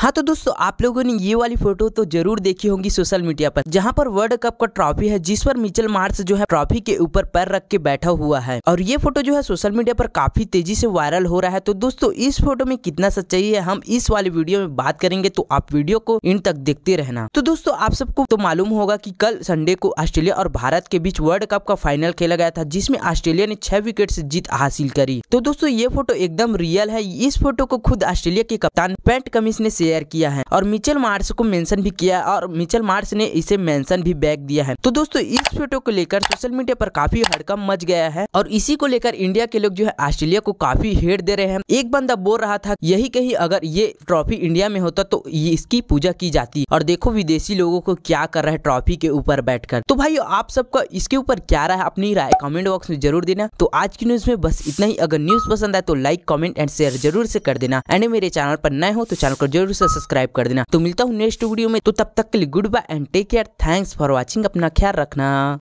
हाँ तो दोस्तों, आप लोगों ने ये वाली फोटो तो जरूर देखी होगी सोशल मीडिया पर, जहाँ पर वर्ल्ड कप का ट्रॉफी है जिस पर मिचेल मार्श जो है ट्रॉफी के ऊपर पैर रख के बैठा हुआ है। और ये फोटो जो है सोशल मीडिया पर काफी तेजी से वायरल हो रहा है। तो दोस्तों, इस फोटो में कितना सच्चाई है हम इस वाली वीडियो में बात करेंगे, तो आप वीडियो को इन तक देखते रहना। तो दोस्तों, आप सबको तो मालूम होगा की कल संडे को ऑस्ट्रेलिया और भारत के बीच वर्ल्ड कप का फाइनल खेला गया था, जिसमें ऑस्ट्रेलिया ने 6 विकेट से जीत हासिल करी। तो दोस्तों, ये फोटो एकदम रियल है। इस फोटो को खुद ऑस्ट्रेलिया के कप्तान पैट कमिंस ने शेयर किया है और मिचेल मार्श को मेंशन भी किया और मिचेल मार्श ने इसे मेंशन भी बैक दिया है। तो दोस्तों, इस फोटो को लेकर सोशल मीडिया पर काफी हड़कंप मच गया है और इसी को लेकर इंडिया के लोग जो है ऑस्ट्रेलिया को काफी हेट दे रहे हैं। एक बंदा बोल रहा था, यही कहीं अगर ये ट्रॉफी इंडिया में होता तो इसकी पूजा की जाती और देखो विदेशी लोगों को क्या कर रहा है ट्रॉफी के ऊपर बैठकर। तो भाई, आप सबका इसके ऊपर क्या रहा है अपनी राय कमेंट बॉक्स में जरूर देना। तो आज की न्यूज में बस इतना ही। अगर न्यूज पसंद आए तो लाइक कमेंट एंड शेयर जरूर से कर देना। एंड मेरे चैनल पर नए हो तो चैनल को जरूर से सब्सक्राइब कर देना। तो मिलता हूँ नेक्स्ट वीडियो में, तो तब तक के लिए good bye and take care. Thanks for watching. अपना ख्याल रखना।